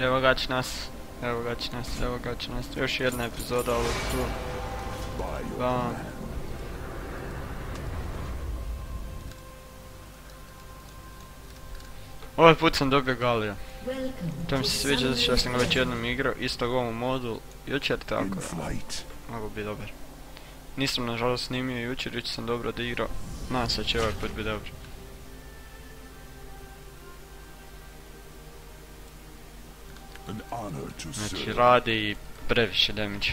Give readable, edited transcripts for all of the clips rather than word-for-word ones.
Evo ga čas, još jedna epizoda ovog tu. Bam. Ovaj put sam dobio Galio. To mi se sviđa zato što sam ga već jednom igrao, istog ovom modu, jučer tako da, mogu biti dobar. Nisam nažalost snimio jučer, jučer sam dobro odigrao, nadam se da će ovaj put biti dobro. Znači radi previše damage.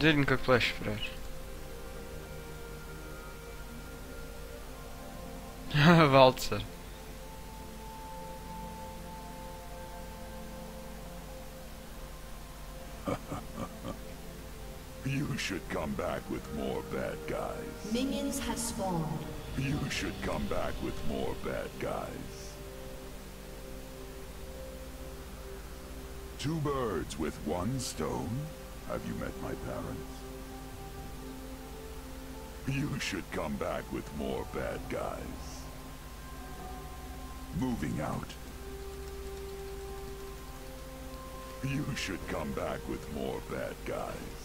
Vidim kak plaši praviš. Valcer. You should come back with more bad guys. Minions have spawned. You should come back with more bad guys. Two birds with one stone? Have you met my parents? You should come back with more bad guys. Moving out. You should come back with more bad guys.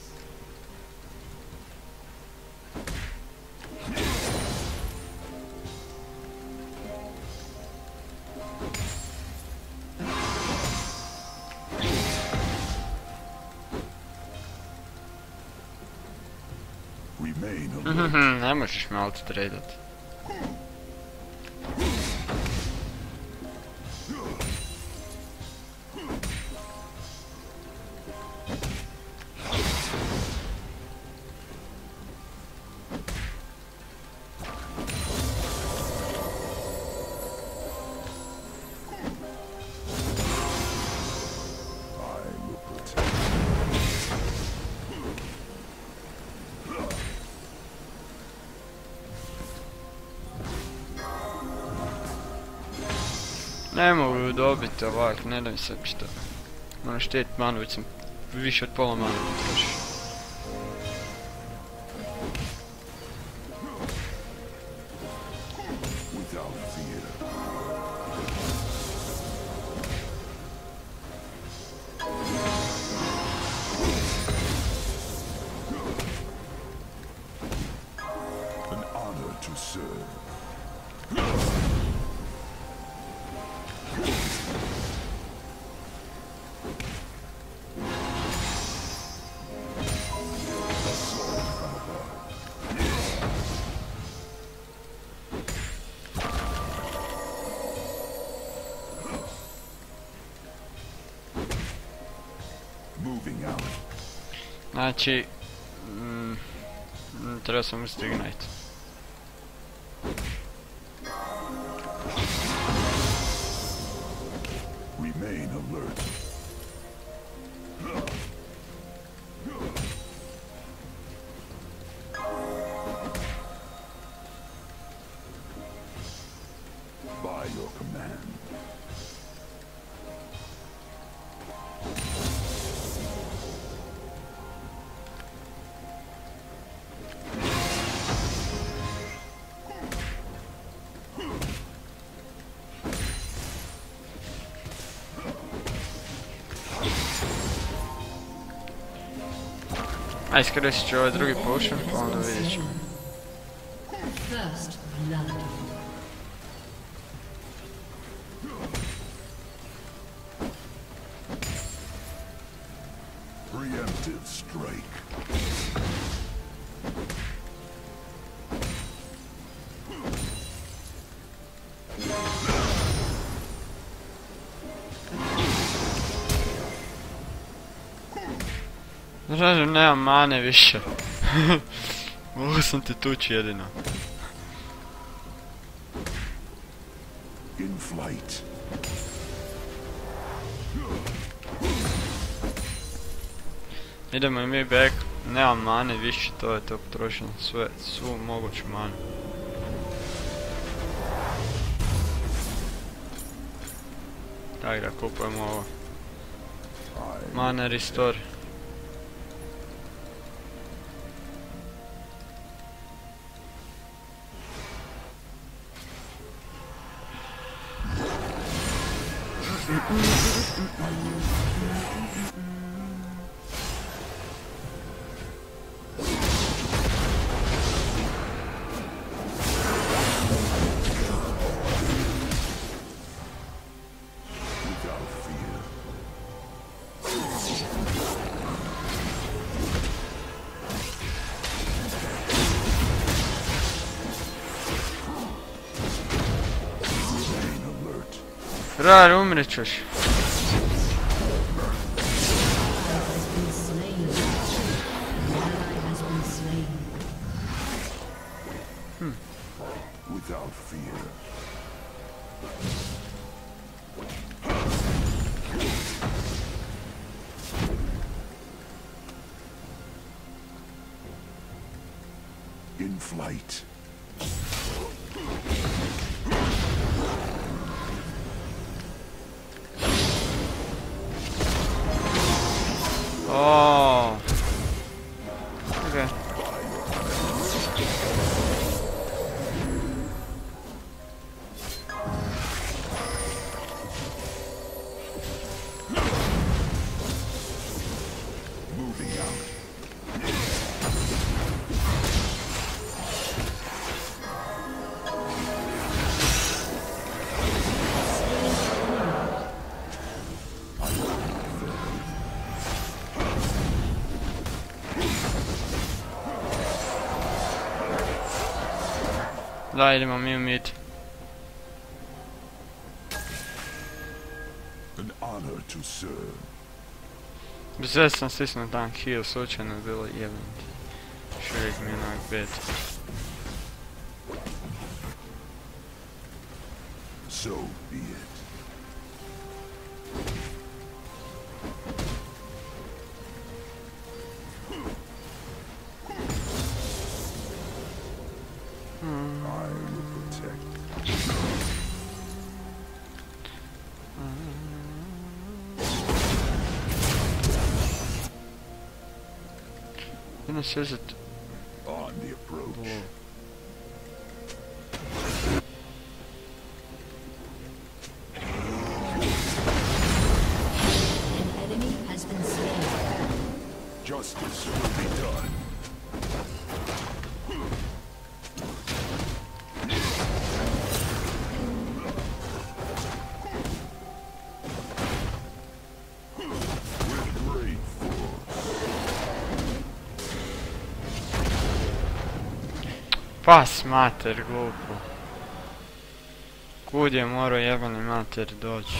Remain alone. Ne možeš me auto tradat. Ne mogu ju dobiti ovak, ne daj mi se šta. Moram šteti manu, već sam više od pola manu potrošio. Znači, treba sam uzeti ignite. Aj, iskoristit ću ovaj drugi potion, pa onda vidjet ćemo. Kažem, nemam mane više. Mogu sam te tući jedino. Idemo i mi back. Nemam mane više, to je to, potrošeno sve, svu moguću manu. Daj da kupujemo ovo. Mana restore. Rar, umret ćeš. Da, idemo mi umjeti. Bezve sam stisnuo dan heal, slučajno je bilo jevniti. Još uvijek mi je onak bed. Says it on the approach. Whoa. An enemy has been slain. Justice will be done. Pas mater, glupo. Kud je morao jebani mater doći?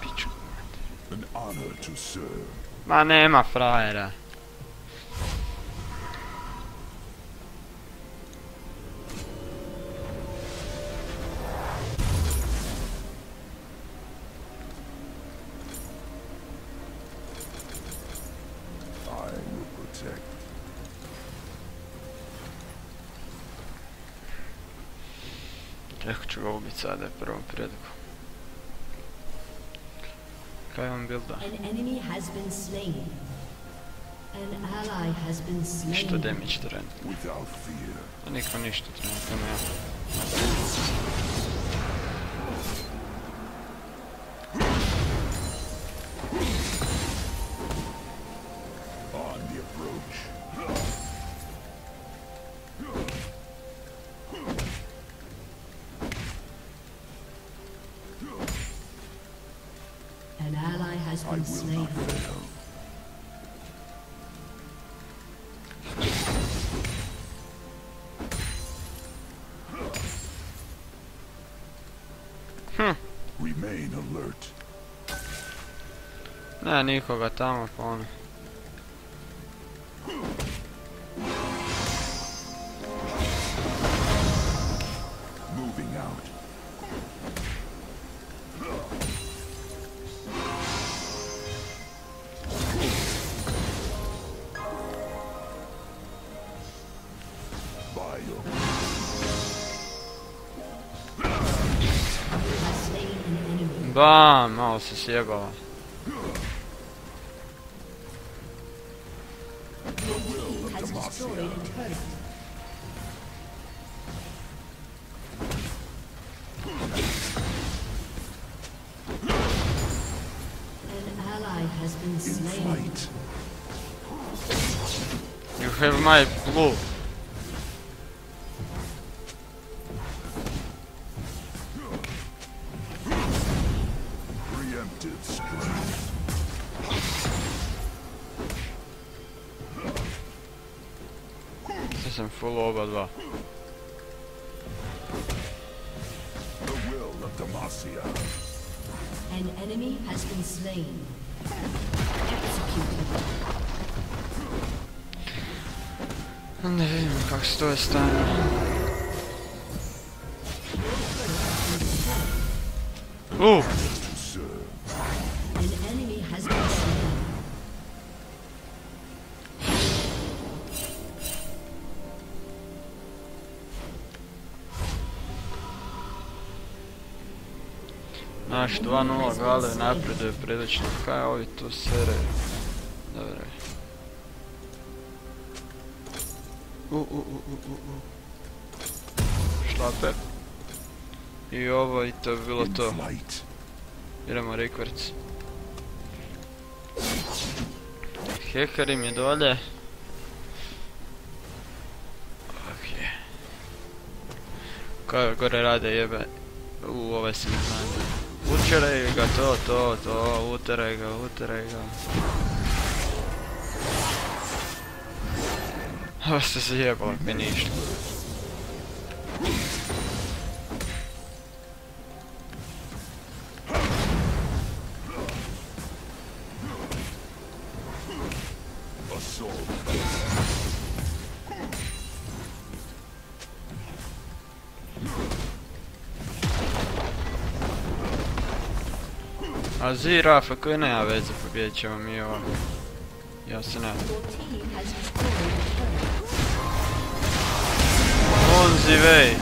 Pičku mater. Ma nema frajera. Sada je prvom predlogu. Kaj imam builda? Što damage trenutno? A niko ništa trenutno nema. Ne, nikoga tamo pa ono. Да, мало се съебало. You have my blue. Sam full oba dva. The will of Demacia. An enemy has been slain. Не видим как стоя стану. О! Naš 2-0 Galio napreduje prilično, kaj ovi tu seraju? Dobre. Šlape. I ovo I to je bilo to. Idemo rekvarci. Hekari mi dolje. Okej. Kaj gore rade jebe? U, ovaj se ne znam. Uteraj ga, to, uteraj ga. Ovo ste se jebali, mi ništa. A Zirafa koji nema veze, pobjedit ćemo mi ovo. Ja se nema. Onzivej!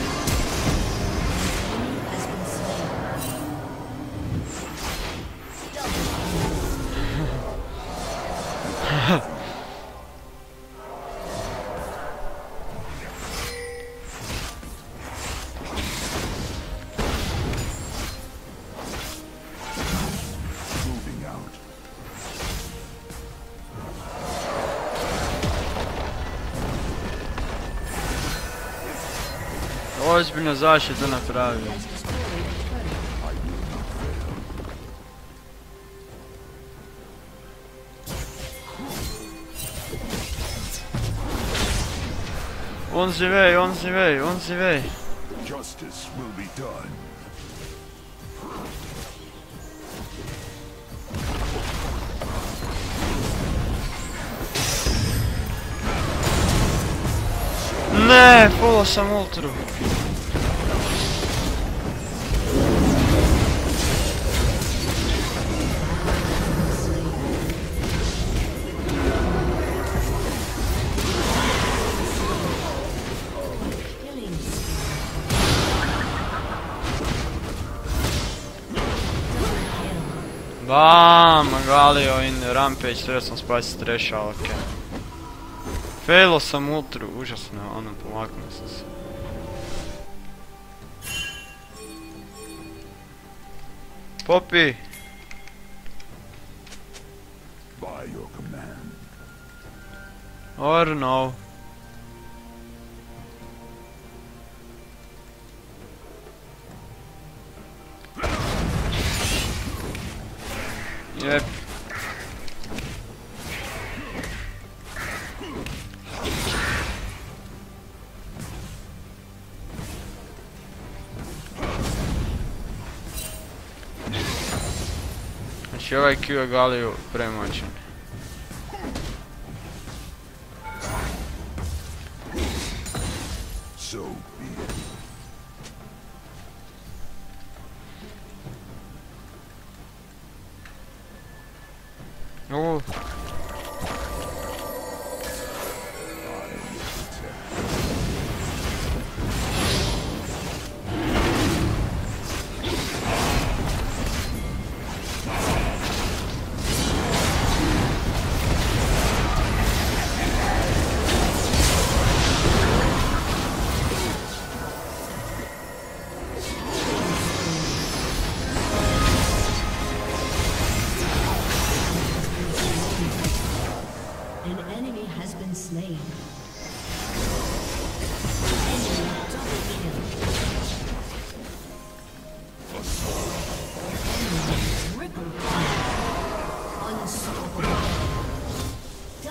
Ozbiljno zaštitu napravio. On zivej. Justice will be done. Ne, polo sam ultru. Bam, Galio in Rampage, treba sam spasiti Thresha, ali okej. Failo sam ultru, užasno, ono, pomaknuo sam se. Popi! Or no. Yep. Znači ovaj Q je Galiju premoćen. Oh.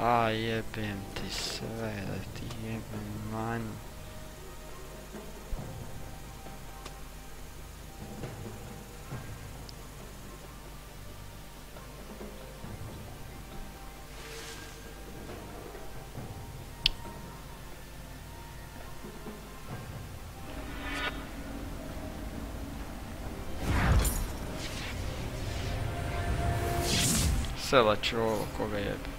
А, ебен ты свет, ебен ману. Sela ću ovo, koga jebe.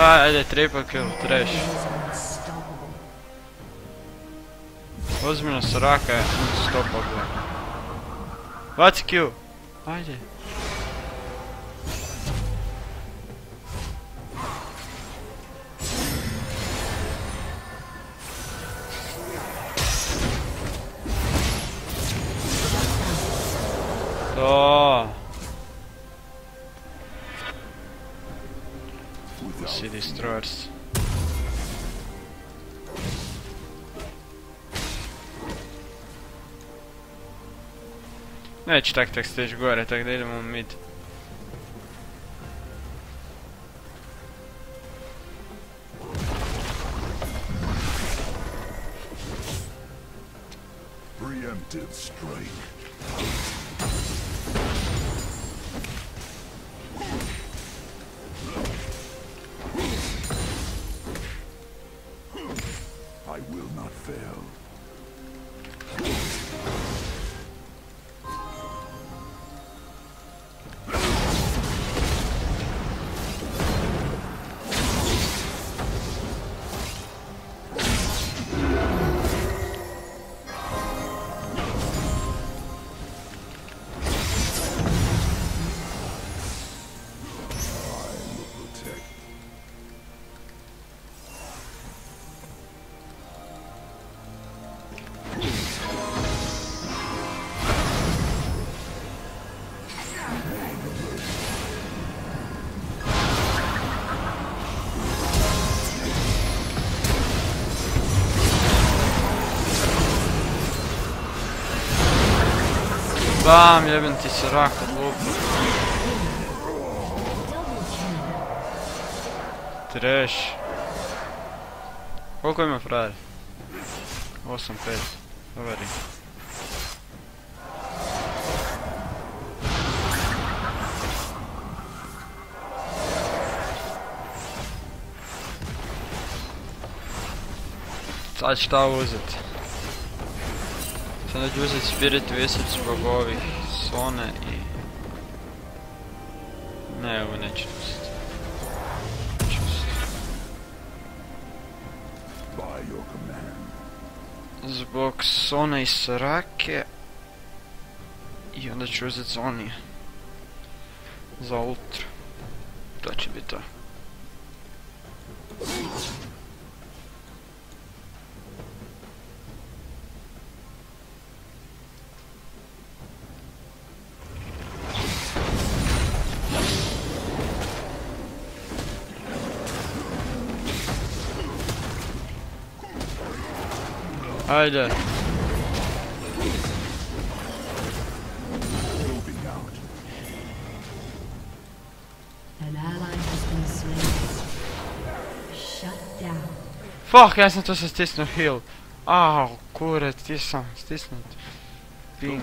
Ajde, triple kill, Thresh. Ozbiljno Soraka je unstoppable. What's Q? Ajde. To. She destroys. Neću tak tek steći gore, tako da idemo u mid. Preemptive strike. Bam, jebem ti se raka lupa. Thresh. Koliko ima frajer? 8-5. Dobar je. Sad šta uzeti? Sada ću uzeti Spirit Visage zbog ovih Sone I... Ne, ovo neću uzeti. Neću uzeti. Zbog Sone I Sorake... I onda ću uzeti Zonija. Za Ultra. To će biti to. Ajde. Fuck, jaz sem to se stisnil heal. Au, kurec, ti sam stisnut. Pink.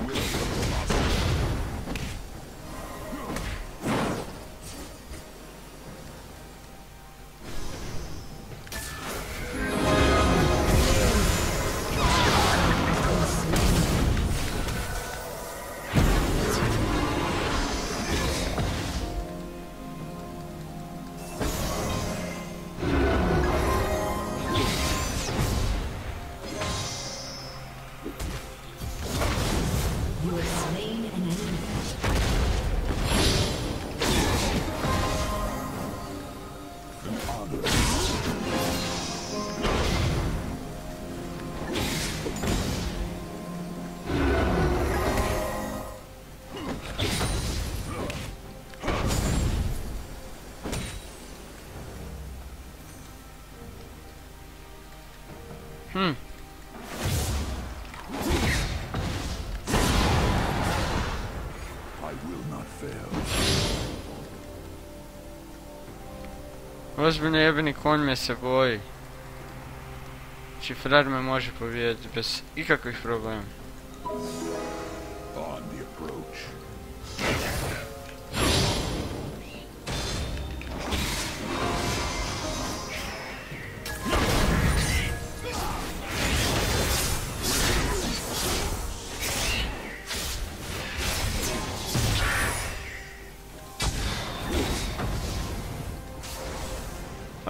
Ozbiljno jebeni konj me se boji. Čifrar me može pobijeti bez ikakvih problema.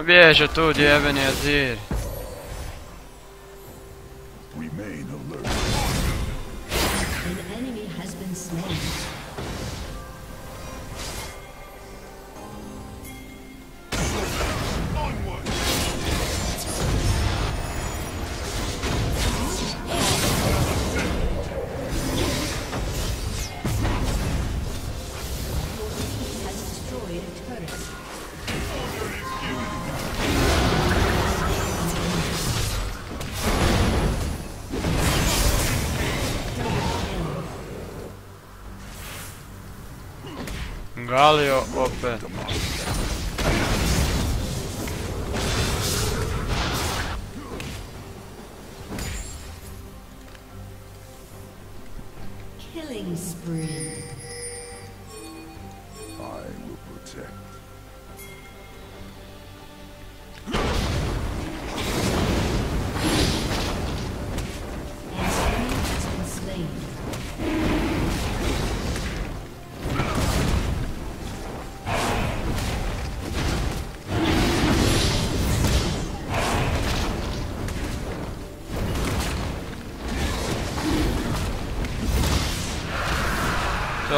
Bježe tu, djeveni azir. Galio opet. Killing spree. I will protect.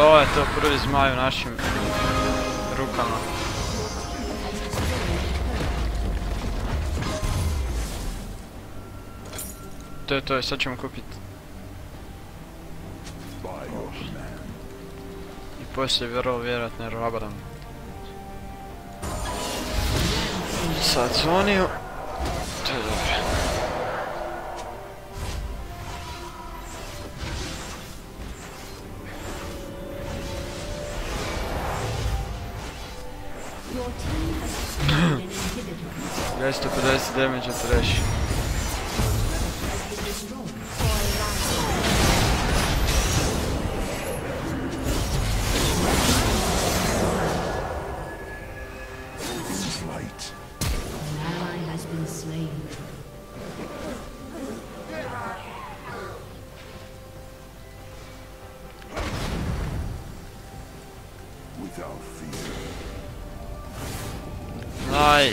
To je to prvi zmaj u našim rukama. To je, sad ćemo kupiti. I poslije vjerojatno rabadam. Sad zvonio. To je dobro. Guys, 250 damage od Thresh.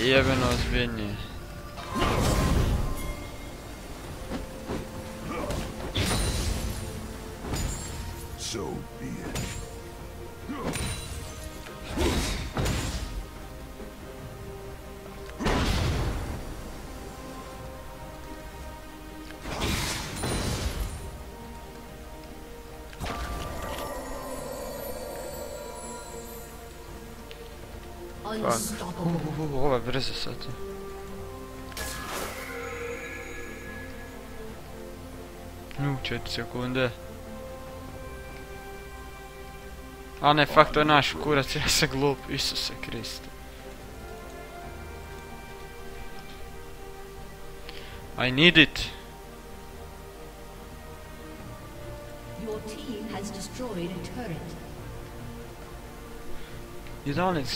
Jebeno ozbiljnije. Ovo je brzo sad. No, 4 sekunde. A ne, fakt to je naš kurac, ja sam glup, Isuse Kriste. I need it. Your team has destroyed a turret. You don't need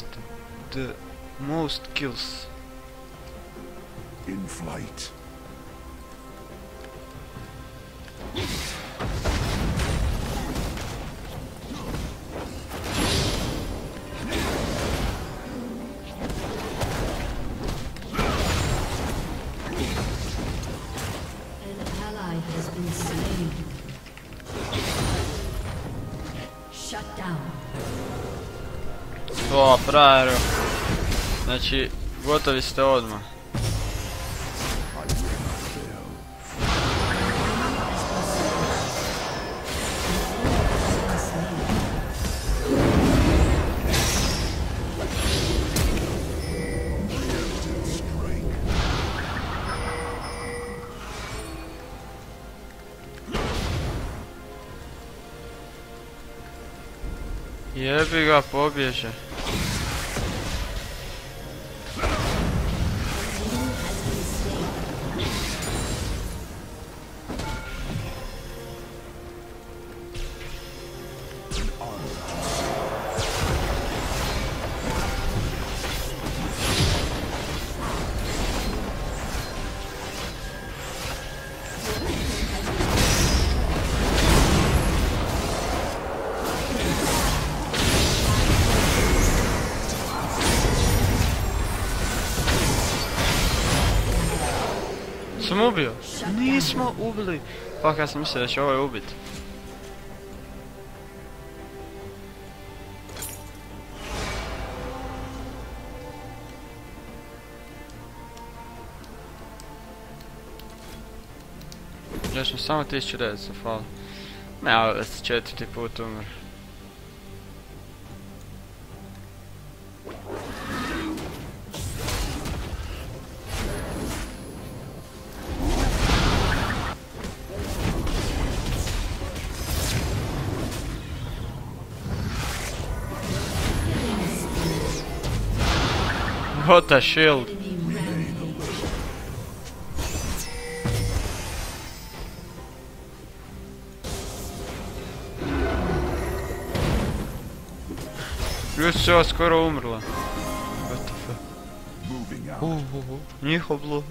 the most kills. In flight. O, prajeru. Znači, gotovi ste odmah. Jebi ga, pobježe. Sam ubio? Nismo ubili! Pa kad sam mislio da će ovaj ubiti. Još sam samo 1900 falo. Ne, ali da si 4. put umr. What a shield! Plus все, скоро умерла. What the fuck? Ого, нихобло.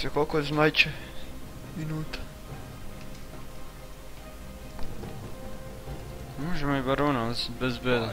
Це колко значить минута. Можемо і барона, без беда.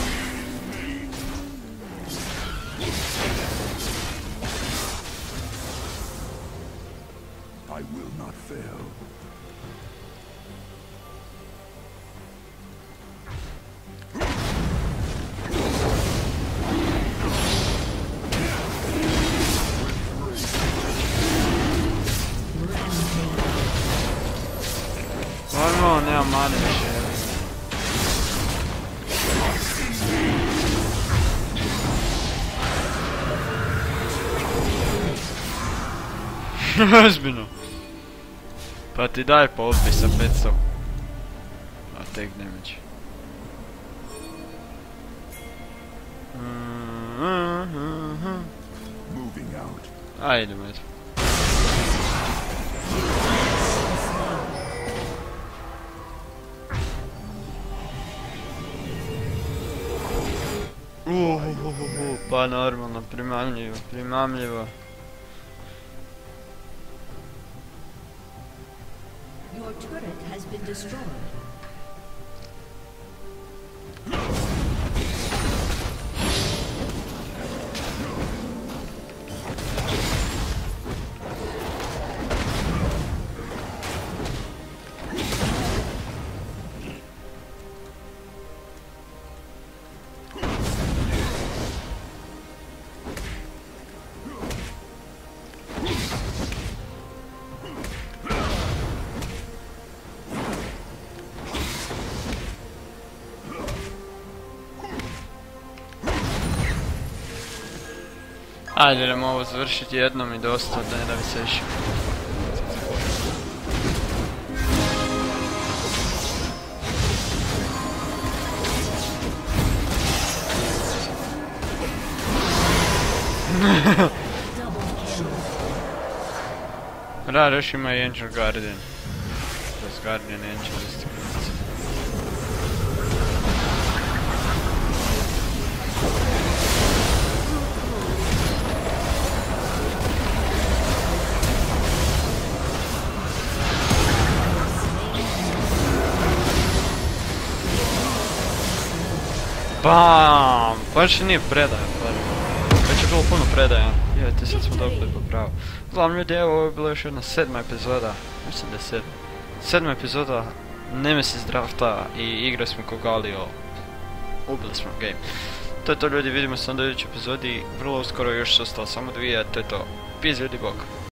I will not fail. Oh, now mine is shit. Ozbiljno. Pa ti daj po odbi sa 500. A tek damage. Ajde, idemo jedno. Pa normalno, primamljivo, primamljivo. Your turret has been destroyed. Ajde, idemo ovo završiti jednom i dosta, ne da mi se više. Da, još ima i Angel Guardian. Plus Guardian Angel isti klinici. BAAAAAAM! Pa još nije predaja, već je bilo puno predaja. Jevajte, sad smo dobili po pravu. Uglavnom ljudi, evo, ovo je bila još jedna 7. epizoda. Mislim da je 7. 7. epizoda Nemesis Drafta i igrali smo ko Galio. Ubili smo game. To je to ljudi, vidimo se na idućoj epizodi. Vrlo uskoro još ostalo samo 2, to je to. Peace ljudi, bok!